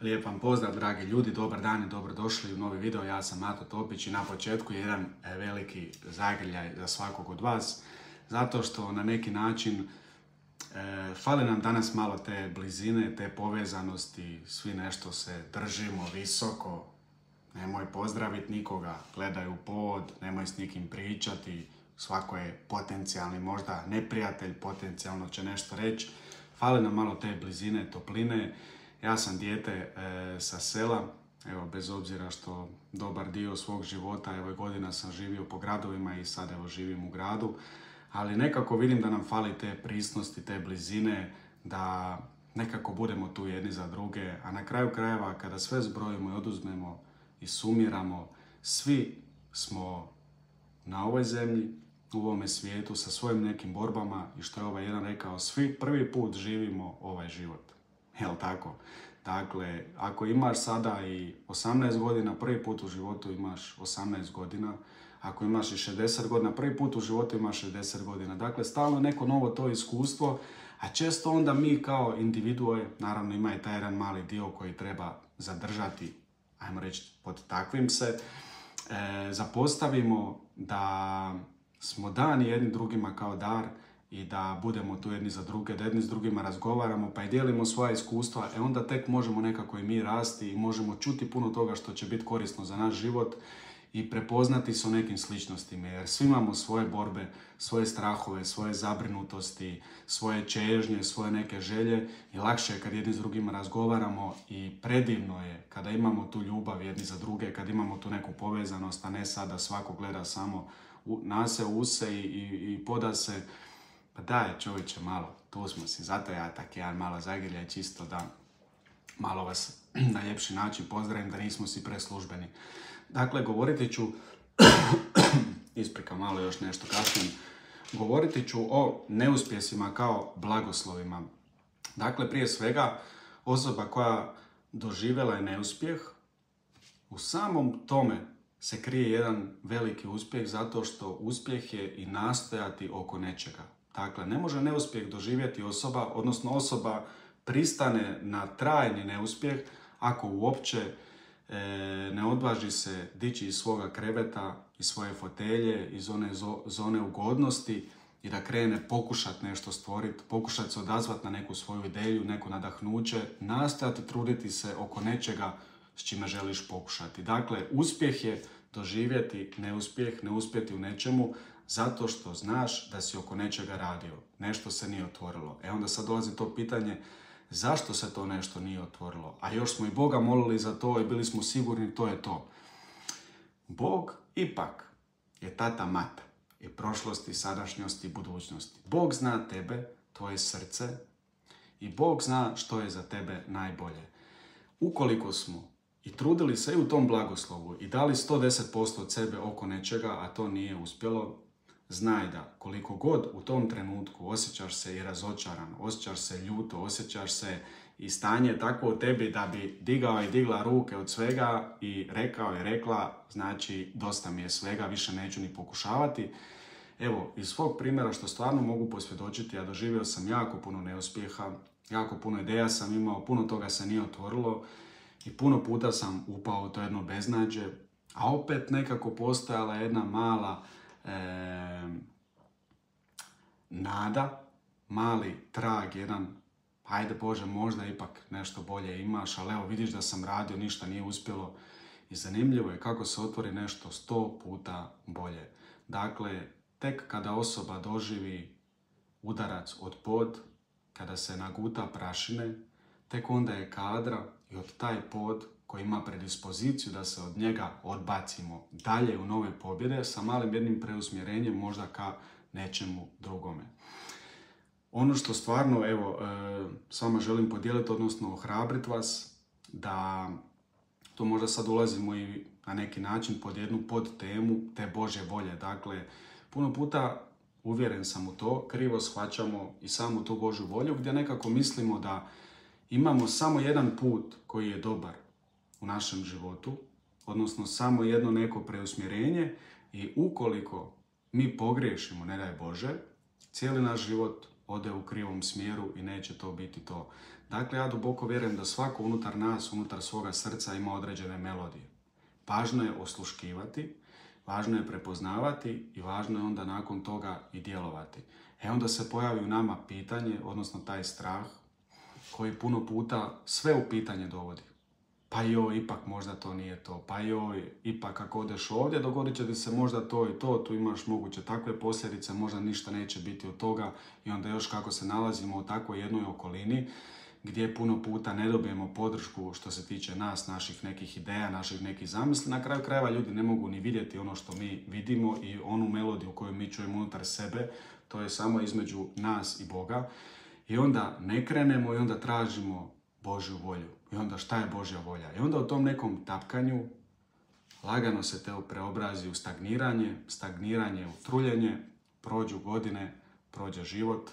Lijep vam pozdrav dragi ljudi, dobar dan i dobrodošli u novi video. Ja sam Mato Topić i na početku je jedan veliki zagrljaj za svakog od vas, zato što na neki način fali nam danas malo te blizine, te povezanosti, svi nešto se držimo visoko, nemoj pozdraviti nikoga, gledaj u pod, nemoj s nikim pričati, svako je potencijalni možda neprijatelj, potencijalno će nešto reći, fali nam malo te blizine, topline. Ja sam dijete sa sela, evo, bez obzira što dobar dio svog života, evo, godina sam živio po gradovima i sad evo živim u gradu, ali nekako vidim da nam fali te prisnosti, te blizine, da nekako budemo tu jedni za druge, a na kraju krajeva kada sve zbrojimo i oduzmemo i sumiramo, svi smo na ovoj zemlji, u ovome svijetu sa svojim nekim borbama i što je ovaj jedan rekao, svi prvi put živimo ovaj život. Jel tako? Dakle, ako imaš sada i 18 godina, prvi put u životu imaš 18 godina. Ako imaš i 60 godina, prvi put u životu imaš 60 godina. Dakle, stalno neko novo to iskustvo, a često onda mi kao individue, naravno ima i taj jedan mali dio koji treba zadržati, ajmo reći, pod takvim se, zapostavimo da smo dani jednim drugima kao dar, i da budemo tu jedni za druge, da jedni s drugima razgovaramo, pa i dijelimo svoja iskustva, e onda tek možemo nekako i mi rasti i možemo čuti puno toga što će biti korisno za naš život i prepoznati se o nekim sličnostima, jer svi imamo svoje borbe, svoje strahove, svoje zabrinutosti, svoje čežnje, svoje neke želje i lakše je kad jedni s drugima razgovaramo i predivno je kada imamo tu ljubav jedni za druge, kada imamo tu neku povezanost, a ne sada svako gleda samo nase, use i poda se. Pa daj čovječe malo, tu smo si, zato ja tak jedan malo zagrljaj čisto da malo vas na ljepši način pozdravim, da nismo si preslužbeni. Dakle, govoriti ću, isprika malo još nešto kasnije, govoriti ću o neuspjesima kao blagoslovima. Dakle, prije svega osoba koja doživjela je neuspjeh, u samom tome se krije jedan veliki uspjeh zato što uspjeh je i nastojati oko nečega. Dakle, ne može neuspjeh doživjeti osoba, odnosno osoba pristane na trajni neuspjeh ako uopće ne odvaži se dići iz svoga kreveta, iz svoje fotelje, iz one zone ugodnosti i da krene pokušati nešto stvoriti, pokušati se odazvati na neku svoju ideju, neko nadahnuće, nastojati truditi se oko nečega s čime želiš pokušati. Dakle, uspjeh je doživjeti neuspjeh, ne uspjeti u nečemu, zato što znaš da si oko nečega radio, nešto se nije otvorilo. E onda sad dolazi to pitanje zašto se to nešto nije otvorilo, a još smo i Boga molili za to i bili smo sigurni to je to. Bog ipak je tata mata i prošlosti, sadašnjosti i budućnosti. Bog zna tebe, tvoje srce i Bog zna što je za tebe najbolje. Ukoliko smo i trudili se i u tom blagoslovu i dali 110% od sebe oko nečega, a to nije uspjelo, znaj da koliko god u tom trenutku osjećaš se i razočaran, osjećaš se ljuto, osjećaš se i stanje tako u tebi da bi digao i digla ruke od svega i rekao i rekla, znači dosta mi je svega, više neću ni pokušavati. Evo, iz svog primjera što stvarno mogu posvjedočiti, ja doživio sam jako puno neuspjeha, jako puno ideja sam imao, puno toga se nije otvorilo i puno puta sam upao u to jedno beznađe, a opet nekako postojala jedna mala nada, mali trag, jedan, ajde Bože, možda ipak nešto bolje imaš, ali evo vidiš da sam radio, ništa nije uspjelo i zanimljivo je kako se otvori nešto 100 puta bolje. Dakle, tek kada osoba doživi udarac od pod, kada se naguta prašine, tek onda je kadra i od taj pod koji ima predispoziciju da se od njega odbacimo dalje u nove pobjede sa malim jednim preusmjerenjem možda ka nečemu drugome. Ono što stvarno evo s vama želim podijeliti, odnosno ohrabriti vas, da to možda sad ulazimo i na neki način pod jednu podtemu te Božje volje. Dakle, puno puta, uvjeren sam u to, krivo shvaćamo i samu tu Božju volju gdje nekako mislimo da imamo samo jedan put koji je dobar u našem životu, odnosno samo jedno neko preusmjerenje i ukoliko mi pogriješimo, ne daj Bože, cijeli naš život ode u krivom smjeru i neće to biti to. Dakle, ja duboko vjerujem da svako unutar nas, unutar svoga srca ima određene melodije. Važno je osluškivati, važno je prepoznavati i važno je onda nakon toga i djelovati. E onda se pojavi u nama pitanje, odnosno taj strah koji puno puta sve u pitanje dovodi. Pa joj, ipak možda to nije to, pa joj, ipak ako odeš ovdje dogodit će ti se možda to i to, tu imaš moguće takve posljedice, možda ništa neće biti od toga i onda još kako se nalazimo u takvoj jednoj okolini gdje puno puta ne dobijemo podršku što se tiče nas, naših nekih ideja, naših nekih zamisli. Na kraju krajeva ljudi ne mogu ni vidjeti ono što mi vidimo i onu melodiju koju mi čujemo unutar sebe, to je samo između nas i Boga. I onda ne krenemo i onda tražimo Božju volju. I onda šta je Božja volja? I onda u tom nekom tapkanju lagano se to preobrazi u stagniranje, stagniranje u truljenje, prođu godine, prođe život,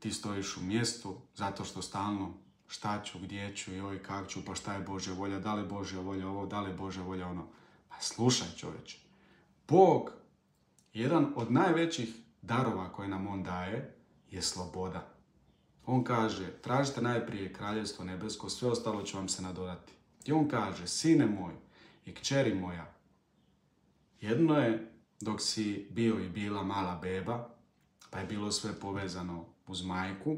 ti stojiš u mjestu zato što stalno šta ću, gdje ću, joj, kak ću, pa šta je Božja volja, da li je Božja volja ovo, da li je Božja volja ono. Pa slušaj čovječe, Bog, jedan od najvećih darova koje nam On daje je sloboda. On kaže, tražite najprije kraljevstvo nebesko, sve ostalo će vam se nadodati. I on kaže, sine moj i kćeri moja, jedno je dok si bio i bila mala beba, pa je bilo sve povezano uz majku,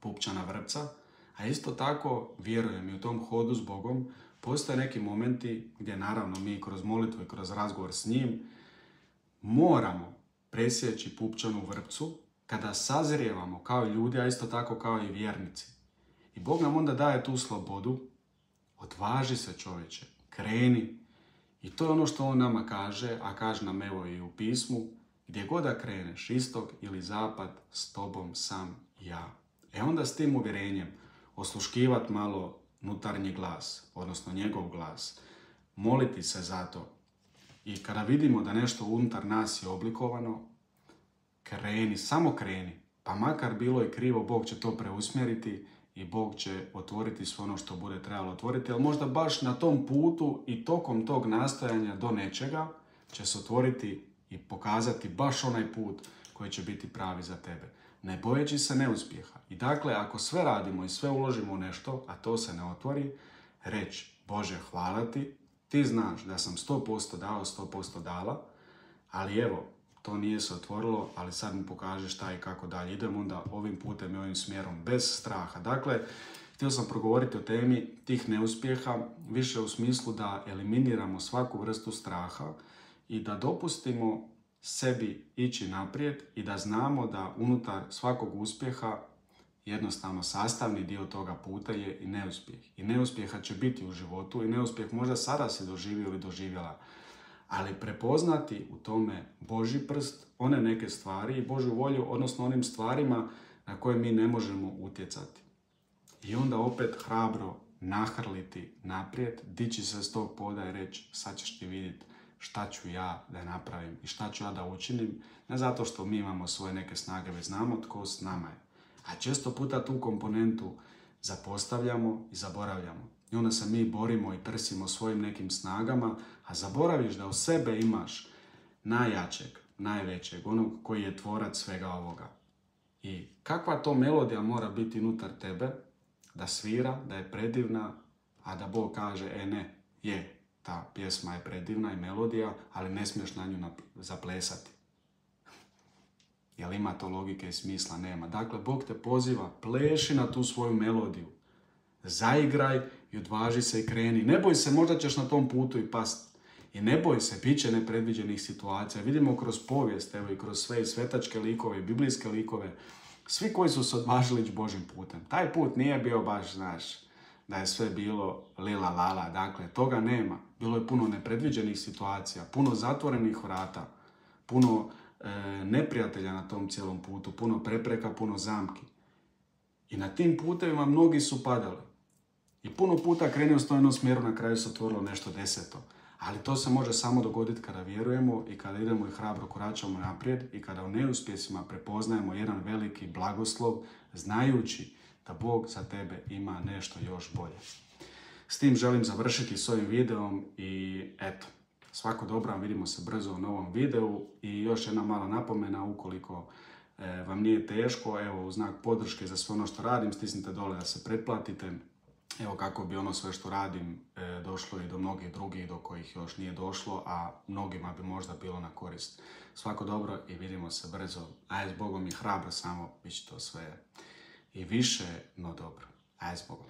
pupčana vrpca, a isto tako, vjerujem i u tom hodu s Bogom, postoje neki momenti gdje naravno mi kroz molitvu i kroz razgovor s njim moramo presjeći pupčanu vrpcu, kada sazrijevamo kao ljudi, a isto tako kao i vjernici. I Bog nam onda daje tu slobodu, odvaži se čovječe, kreni. I to je ono što On nama kaže, a kaže nam evo i u pismu, gdje god da kreneš, istok ili zapad, s tobom sam ja. E onda s tim uvjerenjem osluškivati malo unutarnji glas, odnosno njegov glas, moliti se za to. I kada vidimo da nešto unutar nas je oblikovano, kreni, samo kreni, pa makar bilo i krivo, Bog će to preusmjeriti i Bog će otvoriti sve ono što bude trebalo otvoriti, ali možda baš na tom putu i tokom tog nastojanja do nečega će se otvoriti i pokazati baš onaj put koji će biti pravi za tebe, ne bojeći se neuspjeha. I dakle, ako sve radimo i sve uložimo u nešto, a to se ne otvori, reći Bože hvala ti, ti znaš da sam 100% dao, 100% dala, ali evo, to nije se otvorilo, ali sad mi pokaže šta i kako dalje. Idem onda ovim putem i ovim smjerom, bez straha. Dakle, htio sam progovoriti o temi tih neuspjeha, više u smislu da eliminiramo svaku vrstu straha i da dopustimo sebi ići naprijed i da znamo da unutar svakog uspjeha jednostavno sastavni dio toga puta je i neuspjeh. I neuspjeha će biti u životu i neuspjeh možda sada se doživio ili doživjela. Ali prepoznati u tome Božji prst, one neke stvari i Božju volju, odnosno onim stvarima na koje mi ne možemo utjecati. I onda opet hrabro nahrliti naprijed, dići se s tog poda i reći sad ćeš ti vidjeti šta ću ja da napravim i šta ću ja da učinim. Ne zato što mi imamo svoje neke snage, već znamo tko s nama je. A često puta tu komponentu zapostavljamo i zaboravljamo. I onda se mi borimo i prsimo svojim nekim snagama, a zaboraviš da u sebe imaš najjačeg, najvećeg, onog koji je tvorac svega ovoga. I kakva to melodija mora biti unutar tebe, da svira, da je predivna, a da Bog kaže, e ne, je, ta pjesma je predivna i melodija, ali ne smiješ na nju zaplesati. Jel ima to logike i smisla? Nema. Dakle, Bog te poziva, pleši na tu svoju melodiju. Zaigraj i odvaži se i kreni. Ne boj se, možda ćeš na tom putu i past. I ne boj se, bit će nepredviđenih situacija. Vidimo kroz povijest, evo i kroz sve i svetačke likove i biblijske likove, svi koji su se odvažili ići Božim putem. Taj put nije bio baš, znaš, da je sve bilo lila lala. Dakle, toga nema. Bilo je puno nepredviđenih situacija, puno zatvorenih vrata, puno neprijatelja na tom cijelom putu, puno prepreka, puno zamki. I na tim putevima mnogi su padali. I puno puta kreni u stojnom smjeru, na kraju se otvorilo nešto deseto. Ali to se može samo dogoditi kada vjerujemo i kada idemo i hrabro koračamo naprijed i kada u neuspjesima prepoznajemo jedan veliki blagoslov, znajući da Bog za tebe ima nešto još bolje. S tim želim završiti s ovim videom i eto, svako dobro, vidimo se brzo u novom videu i još jedna mala napomena, ukoliko vam nije teško, evo, u znak podrške za sve ono što radim, stisnite dole da se pretplatite, evo, kako bi ono sve što radim došlo i do mnogih drugih do kojih još nije došlo, a mnogima bi možda bilo na korist. Svako dobro i vidimo se brzo, aj s Bogom i hrabro samo, bit će to sve i više, no dobro, aj s Bogom.